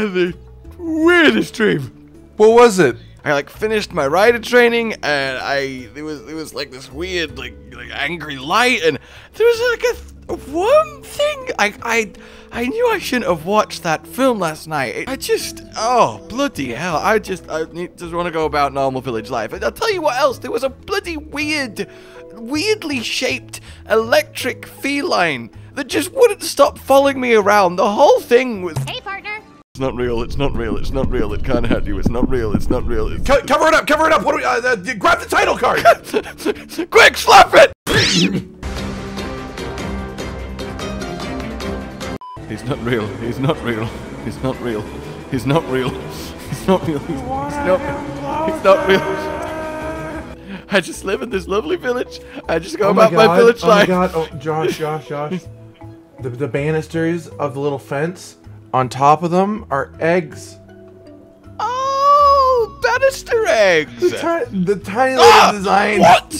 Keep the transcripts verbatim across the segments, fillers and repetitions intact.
had the weirdest dream. What was it? I like finished my rider training, and I it was it was like this weird like like angry light, and there was like a th one thing I I I knew I shouldn't have watched that film last night. I just oh bloody hell! I just I need, just want to go about normal village life. And I'll tell you what else. There was a bloody weird, weirdly shaped electric feline that just wouldn't stop following me around. The whole thing was. Hey partner. It's not real, it's not real, it's not real, it can't hurt you, it's not real, it's not real, it's... Co cover it up, cover it up, what do we, uh, uh, grab the title card! Quick, slap it! He's not real, he's not real, he's not real, he's not real, he's not real, he's not real, he's not real. I just live in this lovely village, I just go oh about my, my village oh life. Oh my god, oh, Josh, Josh, Josh. the, the banisters of the little fence. On top of them are eggs. Oh, banister eggs! The, ti the tiny ah, little design. What?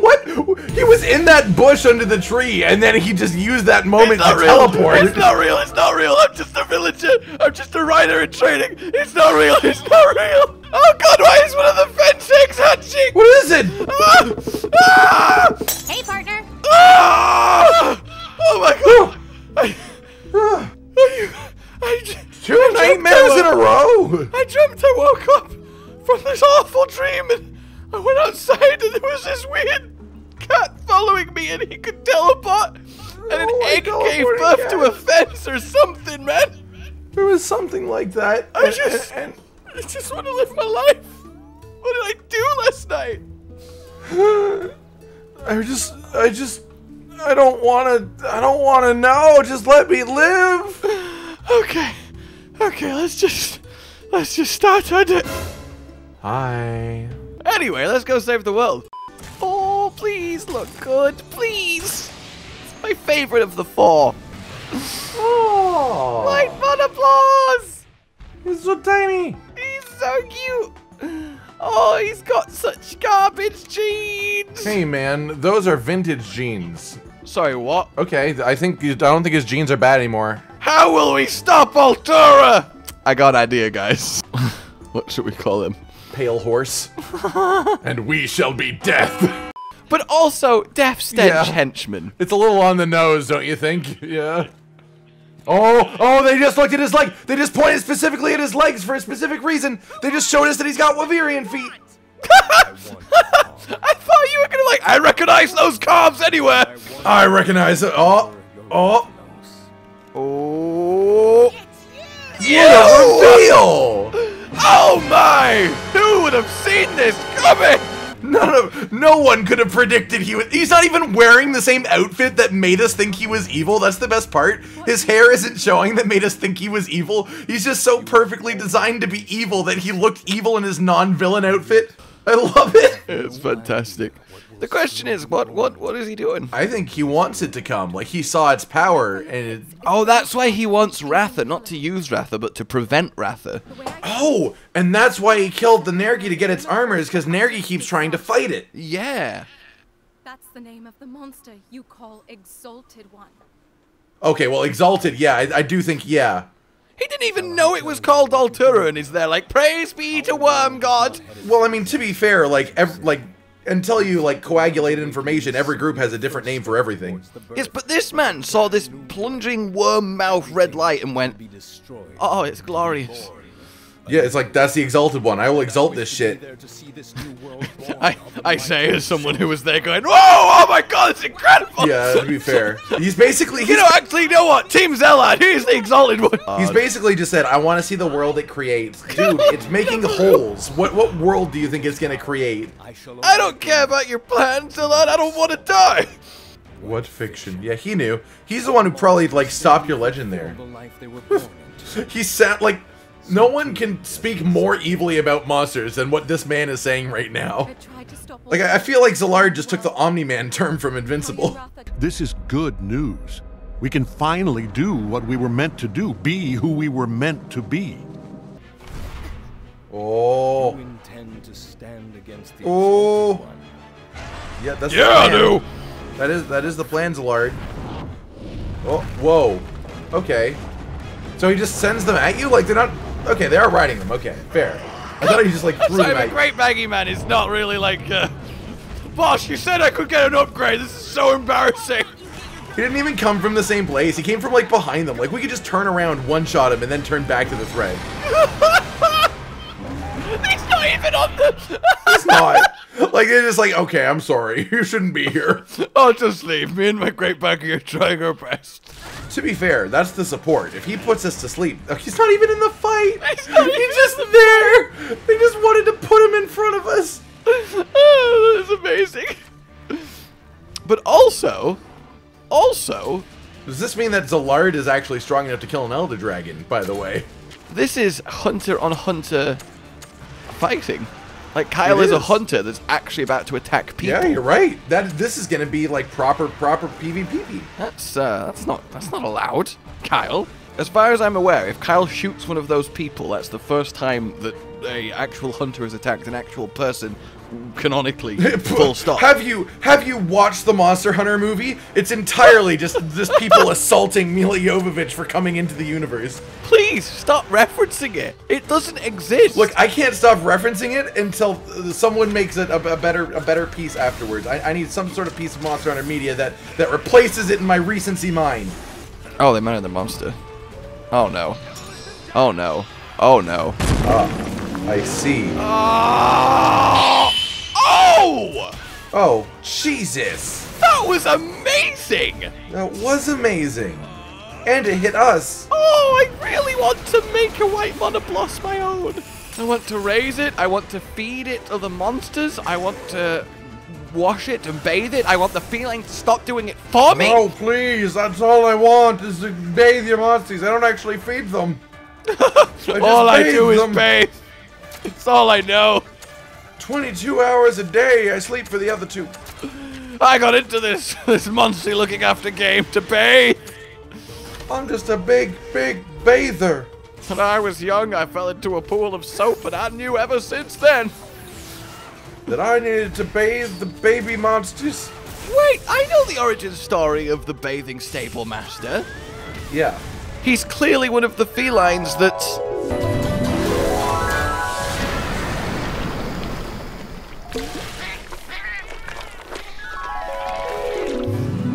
What? He was in that bush under the tree, and then he just used that moment to real. teleport. It's not real. It's not real. I'm just a villager. I'm just a rider in training. It's not real. It's not real. Oh God! Why is one of the fence eggs hatching? What is it? Ah, ah, hey, partner. Ah, oh my God! I, Two I nightmares in a row! I dreamt I woke up from this awful dream, and I went outside, and there was this weird cat following me, and he could teleport, and an oh, egg gave birth cat. to a fence or something, man! It was something like that. I and, just and, and I just want to live my life. What did I do last night? I just... I just... I don't want to... I don't want to know! Just let me live! Okay, okay, let's just, let's just start our day. Hi. Anyway, let's go save the world. Oh, please look good, please. It's my favorite of the four. Oh. My Funaploss. He's so tiny. He's so cute. Oh, he's got such garbage jeans. Hey man, those are vintage jeans. Sorry, what? Okay, I think, I don't think his jeans are bad anymore. How will we stop Altura? I got an idea, guys. What should we call him? Pale Horse. And we shall be Death. But also Death Stench yeah. Henchman. It's a little on the nose, don't you think? Yeah. Oh, oh, they just looked at his leg. They just pointed specifically at his legs for a specific reason. They just showed us that he's got Wyverian feet. I thought you were gonna like, I recognize those calves anywhere. I recognize it. Oh, oh. Oh! Yeah, reveal! Oh my! Who would have seen this coming? None of, no one could have predicted he was. He's not even wearing the same outfit that made us think he was evil. That's the best part. His hair isn't showing that made us think he was evil. He's just so perfectly designed to be evil that he looked evil in his non-villain outfit. I love it. It's fantastic. The question is, what, what, what is he doing? I think he wants it to come. Like, he saw its power, and it... Oh, that's why he wants Ratha. Not to use Ratha, but to prevent Ratha. Oh, and that's why he killed the Nergi to get its armor, is because Nergi keeps trying to fight it. Yeah. That's the name of the monster you call Exalted One. Okay, well, Exalted, yeah, I, I do think, yeah. He didn't even know it was called Altura, and he's there like, praise be to Worm God. Well, I mean, to be fair, like, ev like... Until you, like, coagulate information, every group has a different name for everything. Yes, but this man saw this plunging worm-mouth red light and went, oh, it's glorious. Yeah, it's like, that's the Exalted One. I will exalt this shit. I, I say as someone who was there going, whoa, oh my god, it's incredible! Yeah, to be fair. He's basically... He's, you know, actually, you know what? Team Zellard, he's the Exalted One. He's basically just said, I want to see the world it creates. Dude, it's making holes. What what world do you think it's going to create? I don't care about your plan, Zellard. I don't want to die. What fiction? Yeah, he knew. He's the one who probably, like, stopped your legend there. He sat, like... No one can speak more evilly about monsters than what this man is saying right now. Like, I feel like Zellard just took the Omni-Man term from Invincible. This is good news. We can finally do what we were meant to do, be who we were meant to be. Oh. Oh. Yeah, that's the plan. Yeah, I do. That is, that is the plan, Zellard. Oh, whoa. Okay. So he just sends them at you? Like, they're not... Okay, they are riding them. Okay, fair. I thought he just, like, threw so them at you. Great Maggie Man is not really like, uh... Boss, you said I could get an upgrade. This is so embarrassing. He didn't even come from the same place. He came from, like, behind them. Like, we could just turn around, one-shot him, and then turn back to the thread. He's not even on the... He's not. Like, they're just like, okay, I'm sorry. You shouldn't be here. Oh, just leave. Me and my great Maggie are trying our best. To be fair, that's the support. If he puts us to sleep... Oh, he's not even in the fight. He's, not he's just there. They just wanted to put him in front of us. Oh, that is amazing. But also... Also, does this mean that Zalard is actually strong enough to kill an Elder Dragon, by the way? This is hunter on hunter fighting. Like, Kyle is, is a hunter that's actually about to attack people. Yeah, you're right. That this is going to be like proper proper PvP. That's uh that's not that's not allowed, Kyle. As far as I'm aware, if Kyle shoots one of those people, that's the first time that a actual hunter has attacked an actual person canonically. Full stop. Have you have you watched the Monster Hunter movie? It's entirely just just people assaulting Mila Jovovich for coming into the universe. Please stop referencing it. It doesn't exist. Look, I can't stop referencing it until someone makes it a, a better a better piece afterwards. I, I need some sort of piece of Monster Hunter media that that replaces it in my recency mind. Oh, they mounted the monster. Oh no. Oh no. Oh no. Uh. I see. Oh! Oh! Oh, Jesus! That was amazing! That was amazing. And it hit us. Oh, I really want to make a white monobloss my own. I want to raise it. I want to feed it to the monsters. I want to wash it and bathe it. I want the feeling to stop doing it for me. No, please. That's all I want is to bathe your monsters. I don't actually feed them. I just all I do them. is bathe. It's all I know. twenty-two hours a day, I sleep for the other two. I got into this, this monster looking after game to bathe. I'm just a big, big bather. When I was young, I fell into a pool of soap, and I knew ever since then that I needed to bathe the baby monsters. Wait, I know the origin story of the bathing stable master. Yeah. He's clearly one of the felines that...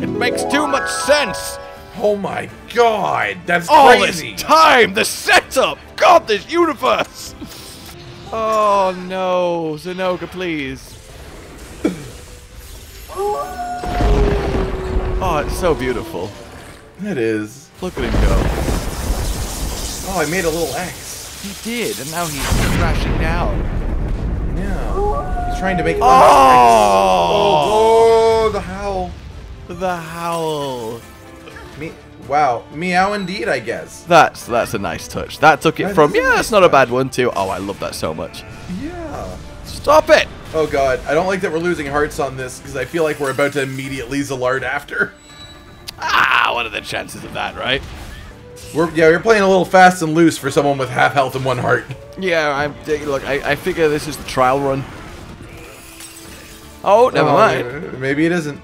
It makes too much sense. Oh my God, that's all crazy. This time, the setup. God, this universe. Oh no, Zenoga, please. Oh, it's so beautiful. It is. Look at him go. Oh, I made a little X. He did, and now he's crashing down. Yeah. He's trying to make it. Oh! Oh, oh, the howl. The howl. Me wow. Meow indeed, I guess. That's that's a nice touch. That took it that from yeah, it's nice not touch. a bad one too. Oh, I love that so much. Yeah. Stop it! Oh God, I don't like that we're losing hearts on this because I feel like we're about to immediately Zalard after. Ah, what are the chances of that, right? We're, yeah, we're playing a little fast and loose for someone with half health and one heart. Yeah, I'm, look, I, I figure this is the trial run. Oh, never oh, mind. Maybe it isn't.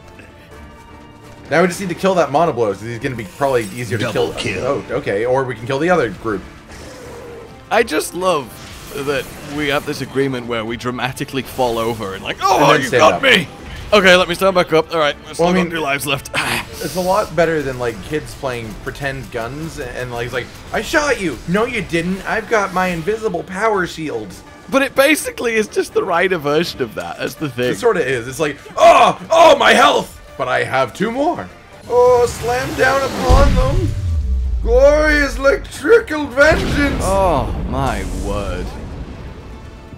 Now we just need to kill that monoblow, so he's going to be probably easier Double to kill. kill. Oh, okay, or we can kill the other group. I just love that we have this agreement where we dramatically fall over and like, oh, and you got up. me! Okay, let me stand back up. All right, I still well, I mean, got two lives left. It's a lot better than like kids playing pretend guns and like, it's like, I shot you. No, you didn't. I've got my invisible power shield. But it basically is just the rider version of that. That's the thing. It sort of is. It's like, oh, oh, my health. But I have two more. Oh, slam down upon them. Glorious electrical vengeance. Oh, my word.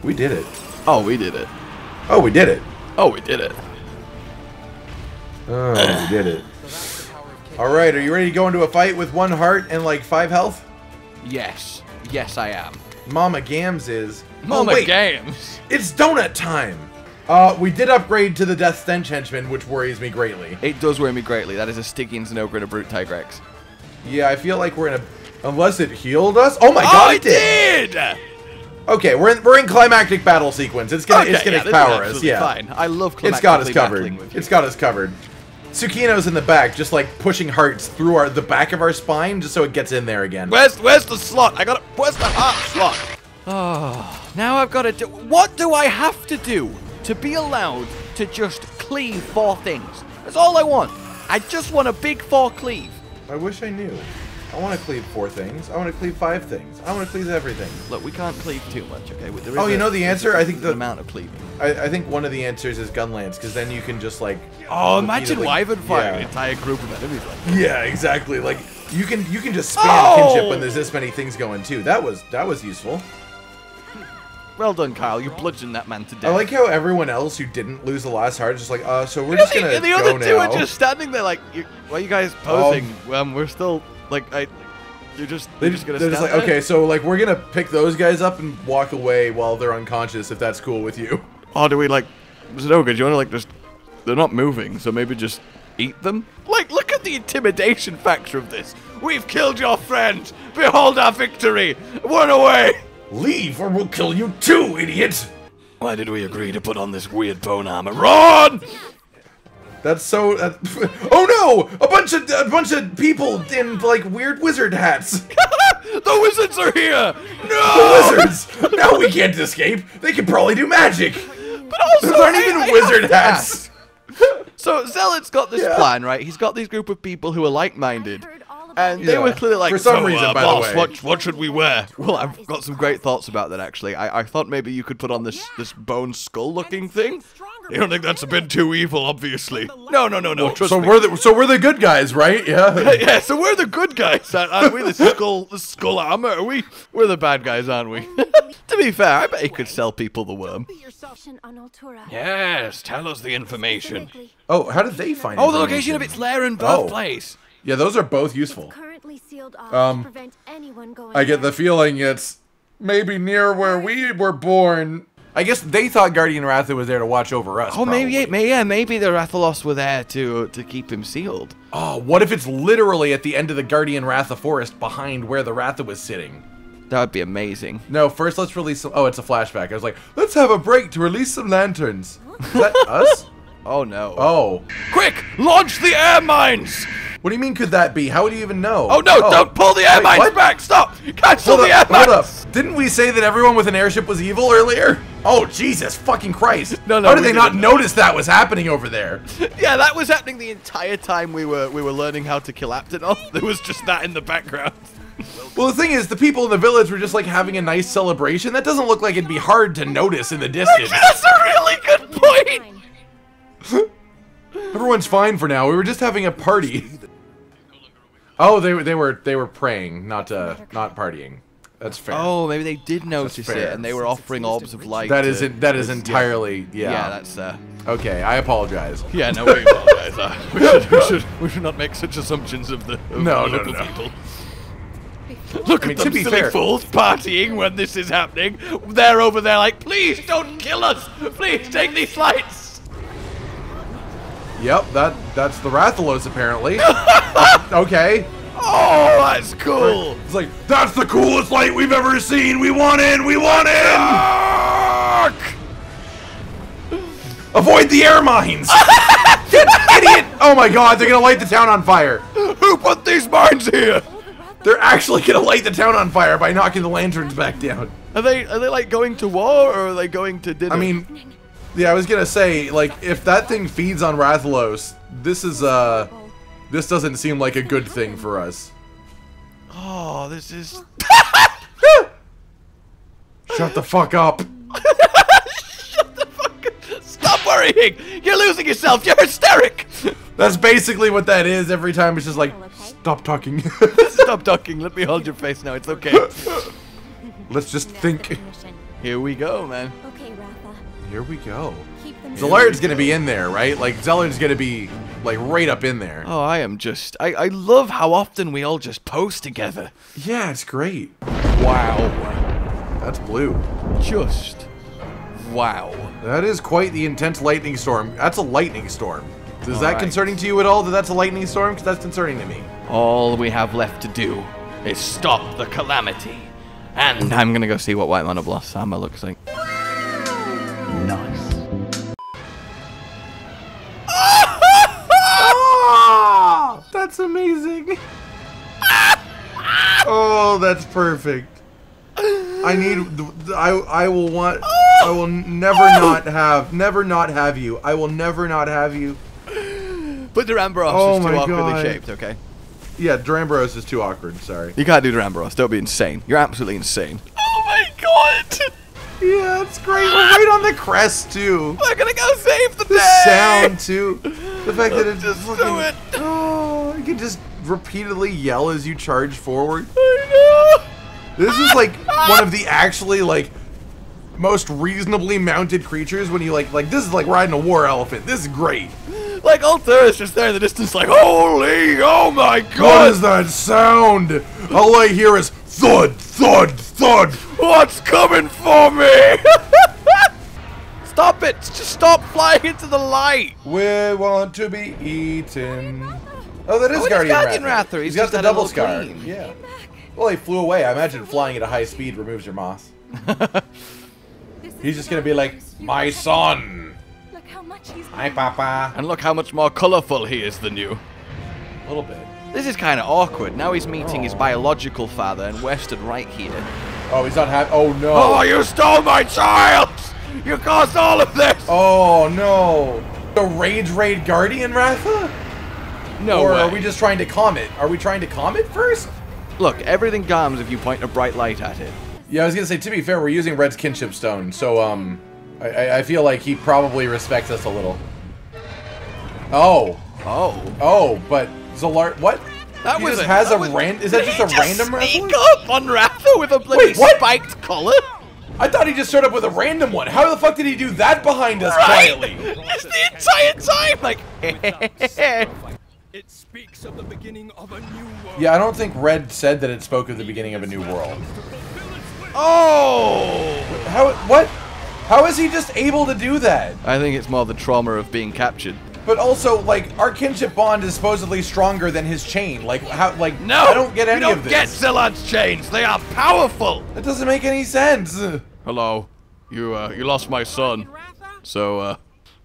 We did it. Oh, we did it. Oh, we did it. Oh, we did it. Oh, we did it. Alright, are you ready to go into a fight with one heart and like five health? Yes. Yes, I am. Mama Gams is... Mama oh, wait. Gams! It's donut time! Uh, we did upgrade to the Death Stench Henchman, which worries me greatly. It does worry me greatly. That is a Stygian Zenogre and a Brute Tigrex. Yeah, I feel like we're in a... Unless it healed us? Oh my oh, God, it did! did! Okay, we're in, we're in climactic battle sequence. It's gonna, okay, it's gonna yeah, power us, yeah. Fine. I love climactic battling with you. It's got us covered. It's got us covered. Tsukino's in the back, just like pushing hearts through our the back of our spine, just so it gets in there again. Where's where's the slot? I got it. Where's the heart slot? Oh, now I've got to do. What do I have to do to be allowed to just cleave four things? That's all I want. I just want a big four cleave. I wish I knew. I want to cleave four things. I want to cleave five things. I want to cleave everything. Look, we can't cleave too much, okay? There is oh, you a, know the answer? I think the amount of cleaving. I, I think one of the answers is gunlance, because then you can just like. Oh, imagine wyvern fire an entire group of enemies like that. Yeah, exactly. Like you can you can just spam oh! kinship when there's this many things going too. That was that was useful. Well done, Kyle. You bludgeoned that man to death. I like how everyone else who didn't lose the last heart is just like, uh, so we're and just the, gonna. And the other go two now. are just standing there like, why are you guys posing? Um, um we're still. Like I, you're just they're just gonna. They're just like there? Okay, so like we're gonna pick those guys up and walk away while they're unconscious, if that's cool with you. Oh, do we like? Zenoga, do you want to like just? They're not moving, so maybe just eat them. Like, look at the intimidation factor of this. We've killed your friend. Behold our victory. Run away. Leave, or we'll kill you too, idiot. Why did we agree to put on this weird bone armor? Run! That's so. Uh, oh no! A bunch of a bunch of people in like weird wizard hats. The wizards are here. No! The wizards. Now we can't escape. They can probably do magic. But also, there aren't I, even I wizard hats. So Zealot's got this yeah. plan, right? He's got this group of people who are like-minded, and they yeah. were clearly like, for some so, reason, uh, by boss, the way, what, what should we wear? Well, I've got some great thoughts about that actually. I I thought maybe you could put on this yeah. this bone skull-looking thing. You don't think that's a bit too evil, obviously. No, no, no, no. Well, trust so me. we're the so we're the good guys, right? Yeah. Yeah. So we're the good guys, aren't we? The skull, the skull armor. Are we? We're the bad guys, aren't we? To be fair, I bet he could sell people the worm. Yes. Tell us the information. Oh, how did they find? Oh, the location of its lair and birthplace. Oh. Yeah, those are both useful. Um, I get the feeling it's maybe near where we were born. I guess they thought Guardian Ratha was there to watch over us. Oh, probably. maybe, yeah, maybe the Rathalos were there to to keep him sealed. Oh, what if it's literally at the end of the Guardian Ratha forest behind where the Ratha was sitting? That would be amazing. No, first let's release some. Oh, it's a flashback. I was like, let's have a break to release some lanterns. Is that us? Oh, no. Oh. Quick, launch the air mines! What do you mean could that be? How would you even know? Oh no, oh. Don't pull the air mines back! Stop! Cancel the air mines! Hold up. Didn't we say that everyone with an airship was evil earlier? Oh, Jesus fucking Christ. No, no, How did they not know. notice that was happening over there? Yeah, that was happening the entire time we were we were learning how to kill Aptenoth. There was just that in the background. Well, the thing is, the people in the village were just like having a nice celebration. That doesn't look like it'd be hard to notice in the distance. That's a really good point! Everyone's fine for now. We were just having a party. Oh, they were they were they were praying, not uh, not partying. That's fair. Oh, maybe they did notice it, and they were offering orbs of light. That isn't that is entirely yeah. Yeah, that's uh. Okay, I apologize. Yeah, no, we apologize. Uh, we, should, we should we should not make such assumptions of the of no, the local no, no. people. Look I mean, at them silly fair. fools partying when this is happening. They're over there like, please don't kill us. Please take these lights. Yep, that that's the Rathalos apparently. Okay. Oh, that's cool. It's like that's the coolest light we've ever seen. We want in. We want in. Avoid the air mines. Get, idiot! Oh my God, they're gonna light the town on fire. Who put these mines here? They're actually gonna light the town on fire by knocking the lanterns back down. Are they are they like going to war or are they going to dinner? I mean. Yeah, I was gonna say, like, if that thing feeds on Rathalos, this is, uh, this doesn't seem like a good thing for us. Oh, this is... Shut the fuck up. Shut the fuck up. Stop worrying. You're losing yourself. You're hysteric. That's basically what that is every time. It's just like, stop talking. Stop talking. Let me hold your face now. It's okay. Let's just think. Here we go, man. Okay, Ratha. Here we go. Zellard's gonna be in there, right? Like, Zellard's gonna be, like, right up in there. Oh, I am just... I, I love how often we all just pose together. Yeah, it's great. Wow. That's blue. Just... wow. That is quite the intense lightning storm. That's a lightning storm. Is all that right. concerning to you at all that that's a lightning storm? Because that's concerning to me. All we have left to do is stop the calamity. And I'm gonna go see what White Mana Blast Sama looks like. Nice. That's amazing. Oh, that's perfect. I need. I. I will want. I will never not have. Never not have you. I will never not have you. But Duramboros oh is too awkwardly God. shaped. Okay. Yeah, Duramboros is too awkward. Sorry. You can't do Duramboros. Don't be insane. You're absolutely insane. Oh my God. Yeah, it's great. We're right on the crest too. We're gonna go save the, the day. Sound too. The fact that it's just fucking, do it. Oh, you can just repeatedly yell as you charge forward. I know. This is like one of the actually like most reasonably mounted creatures when you like like this is like riding a war elephant. This is great. Like Altair is just there in the distance like holy oh my God. What is that sound? All I hear is thud thud thud. What's coming for me? Stop it! Just stop flying into the light. We want to be eaten. Oh, that is oh, Guardian Guardian Rather. Rather. He's, He's got the double scar. Clean. Yeah. Well, he flew away. I imagine flying at a high speed removes your moss. He's just gonna be like, my son! Look how much he's Hi, Papa! And look how much more colorful he is than you. A little bit. This is kind of awkward. Now he's meeting oh. his biological father, and we're stood right here. Oh, he's not happy. Oh, no! Oh, you stole my child! You caused all of this! Oh, no! The Rage Raid Guardian Ratha? No Or way. Are we just trying to calm it? Are we trying to calm it first? Look, everything calms if you point a bright light at it. Yeah, I was gonna say, to be fair, we're using Red's Kinship Stone, so, um... I, I feel like he probably respects us a little. Oh. Oh. Oh, but Zalart... What? That he was just a, has that a random... Is that just a just random Ratha? Sneak up on Ratha with a bloody Wait, spiked collar? I thought he just showed up with a random one. How the fuck did he do that behind us right? quietly? It's the entire time! Like... It speaks of the beginning of a new world. Yeah, I don't think Red said that it spoke of the beginning of a new world. Oh! How? What? How is he just able to do that? I think it's more the trauma of being captured. But also, like, our kinship bond is supposedly stronger than his chain. Like, how? Like, no, I don't get any don't of this. No, you don't get Zillard's chains. They are powerful. That doesn't make any sense. Hello, you uh, you lost my son, so uh.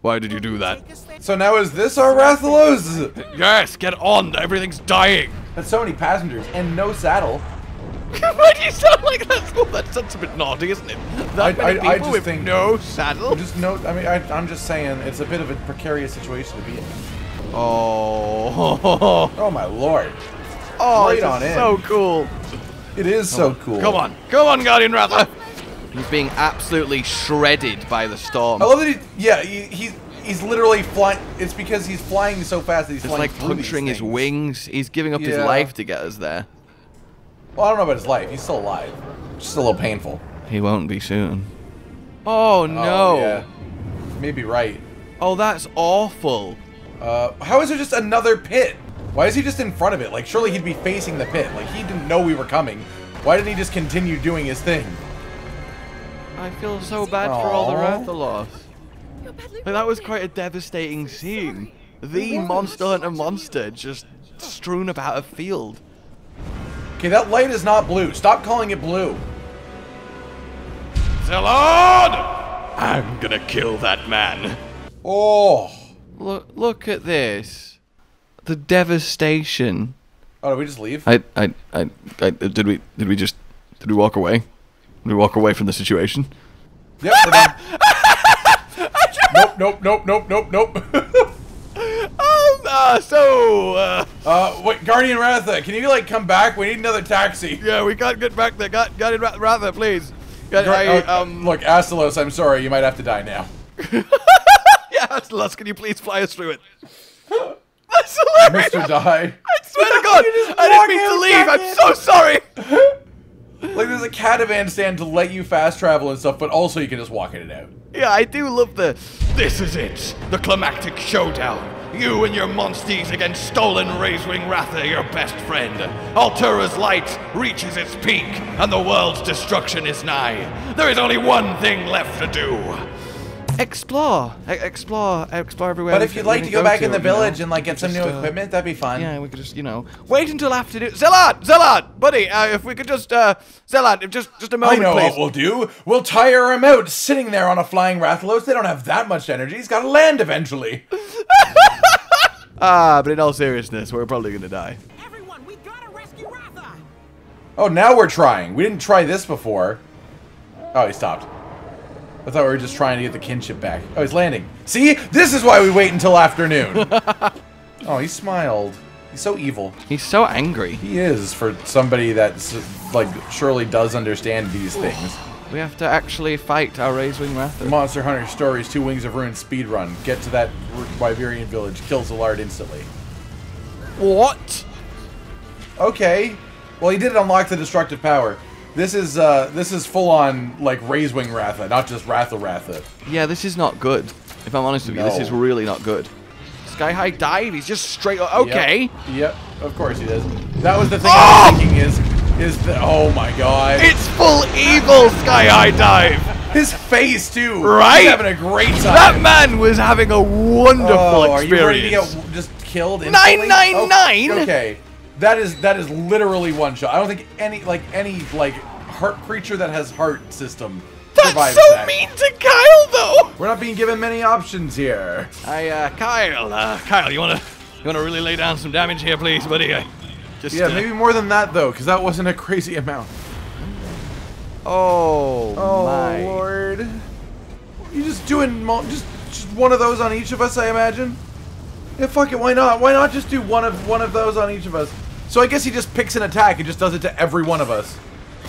Why did you do that? So now is this our Rathalos? Yes, get on, everything's dying. That's so many passengers and no saddle. Why do you sound like that? Oh, that's, that's a bit naughty, isn't it? That I, many I, people I just with think no saddle? Just no, I mean, I, I'm just saying, it's a bit of a precarious situation to be in. Oh. Oh my Lord. Oh, right on in. So cool. It is so cool. Come on, come on Guardian Ratha. He's being absolutely shredded by the storm. I love that he, yeah, he, he's, he's literally flying. It's because he's flying so fast that he's it's flying It's like puncturing his wings. He's giving up yeah. his life to get us there. Well, I don't know about his life. He's still alive. Just a little painful. He won't be soon. Oh, no. Oh, yeah. Maybe right. Oh, that's awful. Uh, how is there just another pit? Why is he just in front of it? Like, surely he'd be facing the pit. Like, he didn't know we were coming. Why didn't he just continue doing his thing? I feel so bad Aww. for all the Rathalos. Like, that was quite a devastating scene. The Monster Hunter monster just strewn about a field. Okay, that light is not blue. Stop calling it blue. Zellard! I'm gonna kill that man. Oh. Look, look at this. The devastation. Oh, did we just leave? I, I, I, I did we, did we just, did we walk away? We walk away from the situation. Yep, we're done. Nope, nope, nope, nope, nope, nope. um, uh, so, uh... Uh, wait, Guardian Ratha, can you, like, come back? We need another taxi. Yeah, we can't get back there. Guardian Ratha, please. Guardian, I, um... Look, Astalos, I'm sorry. You might have to die now. Yeah, Astalos, can you please fly us through it? That's hilarious. Mister Die. I swear to God, I didn't mean to leave. I'm so sorry. Like, there's a catavan stand to let you fast travel and stuff, but also you can just walk in and out. Yeah, I do love the... This is it! The climactic showdown! You and your monsties against stolen Razewing Ratha, your best friend. Altura's light reaches its peak, and the world's destruction is nigh. There is only one thing left to do. Explore! E explore, explore everywhere. But if you'd like to go, go back to, in the village know, and like get some just, new uh, equipment, that'd be fun. Yeah, we could just, you know, wait until after do Zellard, Zellard, buddy, uh, if we could just, uh, Zellard, if just, just a moment, I know please. What we'll do. We'll tire him out sitting there on a flying Rathalos. They don't have that much energy. He's got to land eventually. Ah, but in all seriousness, we're probably gonna die. Everyone, we gotta rescue Ratha. Oh, now we're trying. We didn't try this before. Oh, he stopped. I thought we were just trying to get the kinship back. Oh, he's landing. See? This is why we wait until afternoon. Oh, he smiled. He's so evil. He's so angry. He is, for somebody that's, like, surely does understand these things. We have to actually fight our Razewing Ratha. Monster Hunter Stories, Two Wings of Ruin speedrun. Get to that Wyverian village. Kill Zillard instantly. What? Okay. Well, he did unlock the destructive power. This is, uh, this is full-on, like, Razewing Ratha, not just Ratha Ratha. Yeah, this is not good. If I'm honest with you, no. This is really not good. Sky High Dive, he's just straight up, okay. Yep. yep, of course he does. That was the thing oh! I was thinking is, is the, oh my god. It's full evil Sky High Dive. His face, too. Right? He's having a great time. That man was having a wonderful oh, experience. Are you ready to get just killed instantly? nine nine nine? Oh, okay. That is that is literally one shot. I don't think any like any like heart creature that has heart system survives that. That's so mean to Kyle, though. We're not being given many options here. I uh, Kyle, uh, Kyle, you wanna you wanna really lay down some damage here, please, buddy? I just yeah, uh, maybe more than that though, because that wasn't a crazy amount. Oh, oh my lord! You just doing mo just just one of those on each of us, I imagine. Yeah, fuck it. Why not? Why not just do one of one of those on each of us? So I guess he just picks an attack and just does it to every one of us.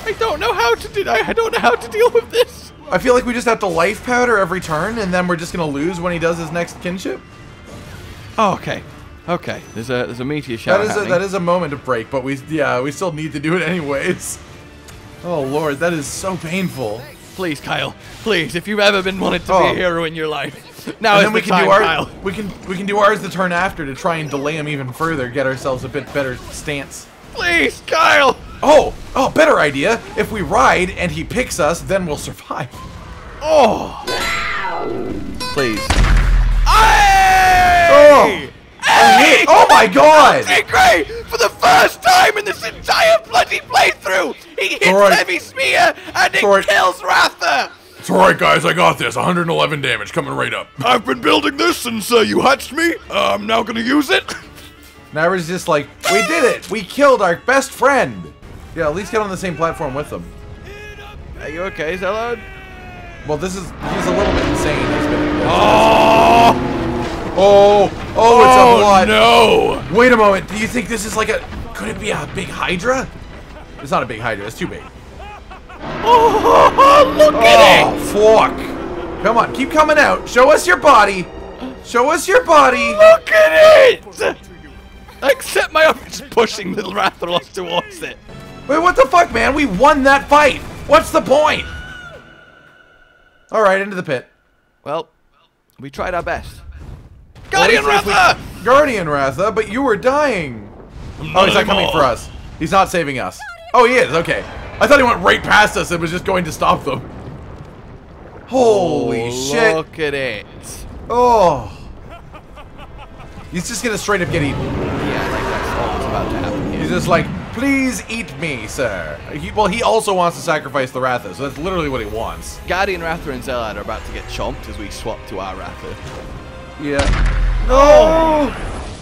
I don't know how to do. I don't know how to deal with this. I feel like we just have to life powder every turn, and then we're just gonna lose when he does his next kinship. Oh, okay, okay. There's a there's a meteor shower. That is happening. A, that is a moment of break, but we yeah we still need to do it anyways. Oh lord, that is so painful. Please, Kyle. Please, if you've ever been wanted to oh. be a hero in your life. Now and then we can time, do our Kyle. we can we can do ours the turn after to try and delay him even further, get ourselves a bit better stance. Please, Kyle. Oh, oh, better idea. If we ride and he picks us, then we'll survive. Oh, please. Aye! Oh, Aye! Oh my God! Great! For the first time in this entire bloody playthrough, he hits Heavy Smear and it Sorry. kills Ratha. It's alright, guys, I got this. one hundred eleven damage coming right up. I've been building this since uh, you hatched me. Uh, I'm now gonna use it. Now we're just like, we did it. We killed our best friend. Yeah, at least get on the same platform with them. Are you okay, Zillard? Well, this is, he's a little bit insane. He's been, oh! oh! Oh, oh, it's a lot. No! Wait a moment. Do you think this is like a, could it be a big Hydra? It's not a big Hydra, it's too big. Oh, look at oh, it! Fuck. Come on, keep coming out. Show us your body. Show us your body. Look at it! Except my arm is pushing little Ratha off towards it. Wait, what the fuck, man? We won that fight. What's the point? All right, into the pit. Well, we tried our best. Guardian well, Ratha! We... Guardian Ratha, but you were dying. Not oh, he's not coming more. for us. He's not saving us. Oh, he is. Okay. I thought he went right past us and was just going to stop them. Holy oh, shit. Look at it. Oh. He's just gonna straight up get eaten. Yeah, like that's all that's about to happen here. He's just like, please eat me, sir. He, well, he also wants to sacrifice the Ratha, so that's literally what he wants. Guardian Ratha and Zillard are about to get chomped as we swap to our Ratha. Yeah. No! Oh.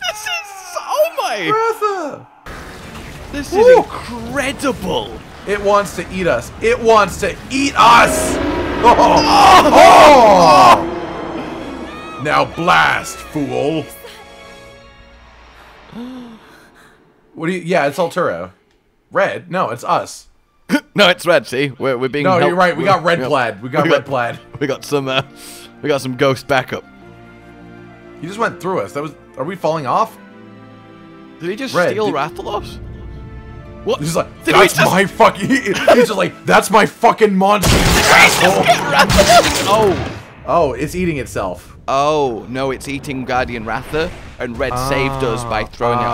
This is... Oh my... Ratha! This is Woo. incredible. It wants to eat us. It wants to eat us. Oh. Oh. Oh. Now blast, fool. What do you? Yeah, it's Alturo. Red? No, it's us. No, it's red. See, we're we're being. No, helped. You're right. We got red plaid. We got we red got, plaid. We got some. Uh, we got some ghost backup. He just went through us. That was. Are we falling off? Did he just red, steal Rathalos? What? He's like, did that's my fucking. He's just like, that's my fucking monster. Oh, oh, it's eating itself. Oh no, it's eating Guardian Ratha, and Red ah, saved us by throwing ah, it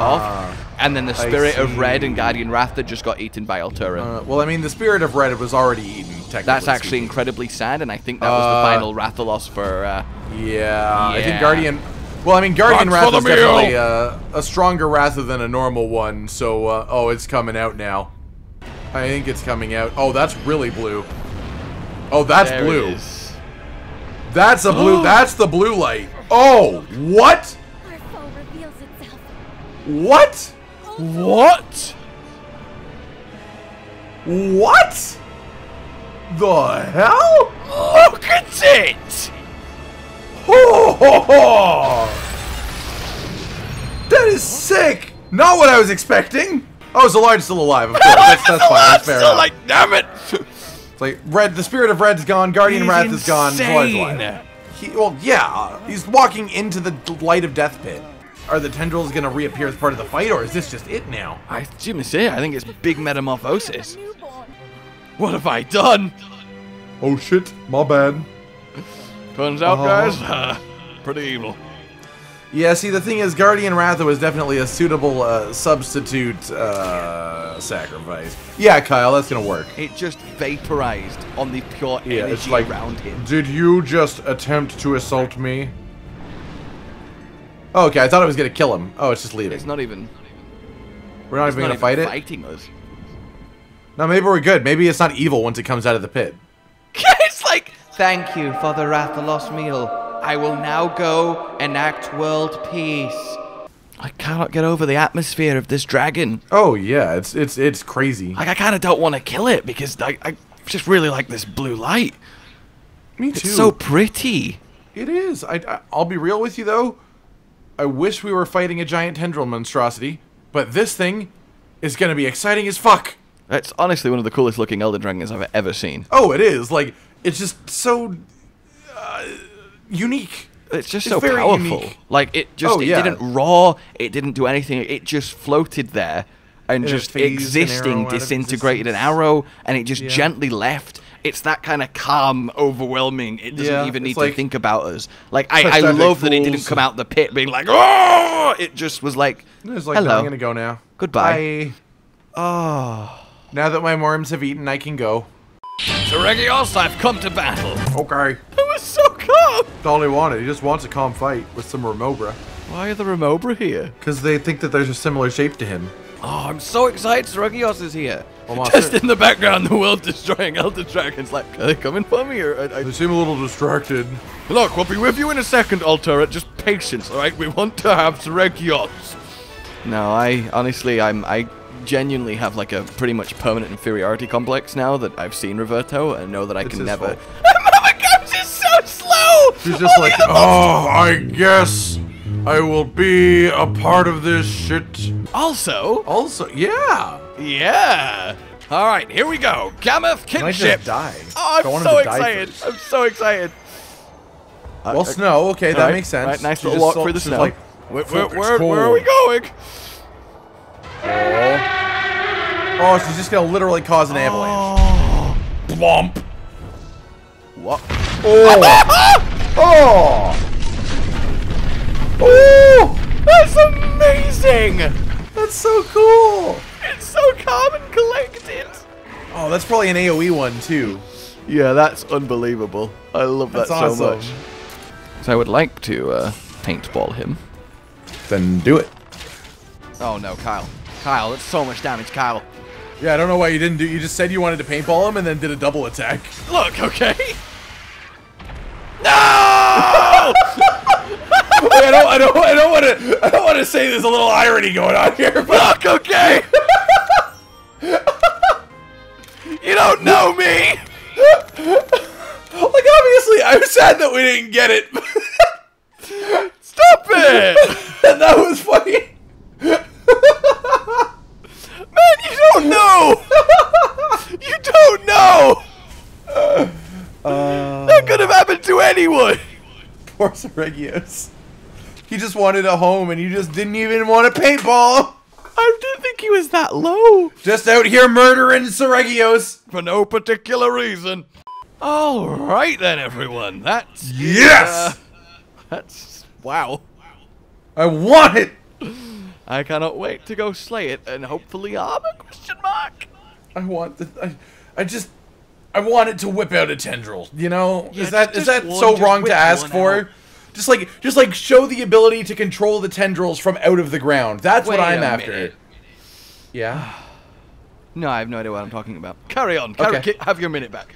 off, and then the spirit of Red and Guardian Ratha just got eaten by Alturo. Uh, well, I mean, the spirit of Red was already eaten. Technically, that's actually speaking. incredibly sad, and I think that was uh, the final Rathalos for. Uh, yeah, yeah, I think Guardian. Well, I mean, Guardian Ratha is definitely uh, a stronger Ratha than a normal one, so, uh, oh, it's coming out now. I think it's coming out. Oh, that's really blue. Oh, that's there blue. That's a blue, that's the blue light. Oh, what? What? What? What? The hell? Look at it! Ho ho ho! That is sick! Not what I was expecting! Oh, Zillard's still alive, of course. That's, that's fine, that's fair. Still like, damn it! It's like, Red, the spirit of Red's gone, Guardian he's Wrath insane. Is gone, Zillard's alive. He, well, yeah, he's walking into the light of Death Pit. Are the tendrils gonna reappear as part of the fight, or is this just it now? I, Jimmy, see, I think it's big metamorphosis. What have I done? Oh shit, my bad. Turns out, uh, guys, uh, pretty evil. Yeah, see, the thing is, Guardian Wrath was definitely a suitable uh, substitute uh, sacrifice. Yeah, Kyle, that's gonna work. It just vaporized on the pure yeah, energy it's like, around him. Did you just attempt to assault me? Oh, okay, I thought I was gonna kill him. Oh, it's just leaving. It's not even. We're not even gonna fight it? Fighting us. No, maybe we're good. Maybe it's not evil once it comes out of the pit. It's like, thank you for the Rathalos meal. I will now go enact world peace. I cannot get over the atmosphere of this dragon. Oh yeah, it's it's it's crazy. Like I kind of don't want to kill it because I I just really like this blue light. Me too. It's so pretty. It is. I, I I'll be real with you though. I wish we were fighting a giant tendril monstrosity, but this thing is gonna be exciting as fuck. It's honestly one of the coolest looking Elder Dragons I've ever seen. Oh, it is. Like, it's just so uh, unique. It's just it's so powerful. Unique. Like, it just oh, it yeah. didn't roar. It didn't do anything. It just floated there and, and just existing, an disintegrated an arrow, and it just yeah. gently left. It's that kind of calm, overwhelming. It doesn't yeah, even need like, to think about us. Like, I, I love that it didn't come out the pit being like, oh! It just was like, was like hello. No, I'm going to go now. Goodbye. Bye. Oh. Now that my worms have eaten, I can go. To Regios, I've come to battle. Okay. That was so calm. That's all he wanted. He just wants a calm fight with some Remobra. Why are the Remobra here? Because they think that there's a similar shape to him. Oh, I'm so excited Regios is here. Well, just in the background, the world-destroying Elder Dragon's like, are they coming for me? Or I, I... They seem a little distracted. Look, we'll be with you in a second, Altura. Just patience, all right? We want to have Regios. No, I honestly, I'm... I. genuinely have like a pretty much permanent inferiority complex now that I've seen Roberto and know that I it's can never. Oh my god, she's so slow! She's just oh, like, oh, I guess I will be a part of this shit. Also, also, yeah, yeah. All right, here we go. Gammoth kinship. Die. Oh, I'm so excited! I'm so excited. Uh, well, uh, snow. Okay, that right, makes sense. Right, nice she little walk through the snow. Like, where, where, where, where are we going? Oh, she's just gonna literally cause an avalanche. Oh. Blomp. What? Oh. Oh. Oh. That's amazing. That's so cool. It's so calm and collected. Oh, that's probably an AoE one too. Yeah, that's unbelievable. I love that that's awesome. So much. So I would like to uh, paintball him. Then do it. Oh no, Kyle. Kyle, that's so much damage, Kyle. Yeah, I don't know why you didn't do. You just said you wanted to paintball him and then did a double attack. Look, okay. No! Wait, I don't, I don't, I don't want to. I don't want to say there's a little irony going on here. But look, okay. You don't know me. Like obviously, I'm sad that we didn't get it. Stop it! That was funny. Man, you don't know! You don't know! Uh, uh, that could have happened to anyone! Poor Regios. He just wanted a home and you just didn't even want to paintball! I didn't think he was that low! Just out here murdering Regios! For no particular reason. Alright then, everyone. That's. Yes! Uh, that's. Wow. I want it! I cannot wait to go slay it and hopefully armor question mark. I want the I, I just I want it to whip out a tendril, you know? Yeah, is that is that one, so wrong to ask for? Out. Just like just like show the ability to control the tendrils from out of the ground. That's wait what I'm after. Minute. Yeah. No, I have no idea what I'm talking about. Carry on. Carry, okay. Have your minute back.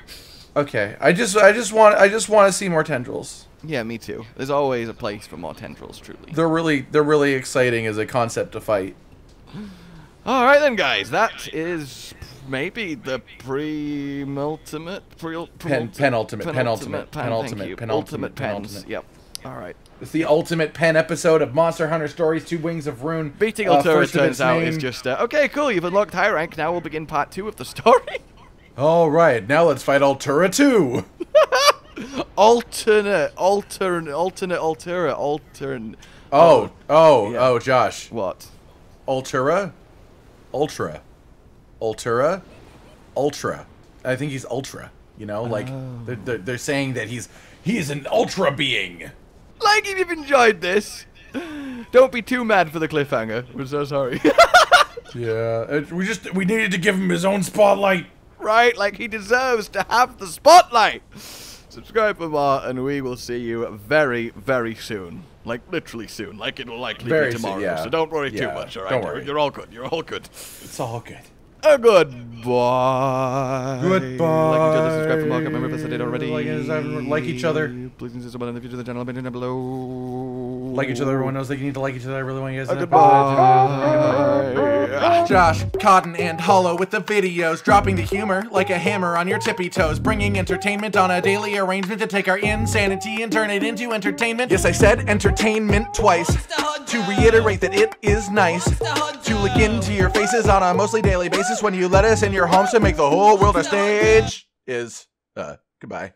Okay. I just I just want I just want to see more tendrils. Yeah, me too. There's always a place for more tendrils, truly. They're really, they're really exciting as a concept to fight. All right then, guys. That is maybe the pre-ultimate, pre-ultimate, Pen, penultimate, penultimate, penultimate, penultimate, penultimate, penultimate, penultimate. Yep. All right. It's the ultimate pen episode of Monster Hunter Stories: Two Wings of Ruin. Beating Altura, uh, turns out, is just uh, okay. Cool. You've unlocked high rank. Now we'll begin part two of the story. All right. Now let's fight Altura two. Alternate, alternate, alternate, Altura, alternate. Oh, oh, yeah. Oh, Josh. What? Altura, Ultra, Altura, Ultra. I think he's Ultra. You know, like oh. they're, they're they're saying that he's he is an Ultra being. Like, if you've enjoyed this, don't be too mad for the cliffhanger. I'm so sorry. Yeah, we just we needed to give him his own spotlight, right? Like, he deserves to have the spotlight. Subscribe for more, and we will see you very, very soon. Like, literally soon. Like, it'll likely very be tomorrow. Soon, yeah. So don't worry yeah. too much, all right? Don't worry. You're all good. You're all good. It's all good. Uh, goodbye. Goodbye. Like each other, subscribe for more. Remember if I did already. Like, like each other. Please consider someone in the future of the channel. Down below. Like each other. Everyone knows that you need to like each other. I really want you guys to uh, goodbye. Goodbye. Josh, Cotton, and Hollow with the videos, dropping the humor like a hammer on your tippy toes, bringing entertainment on a daily arrangement to take our insanity and turn it into entertainment. Yes, I said entertainment twice to reiterate that it is nice to look into your faces on a mostly daily basis when you let us in your homes to make the whole world a stage. Is, uh, goodbye.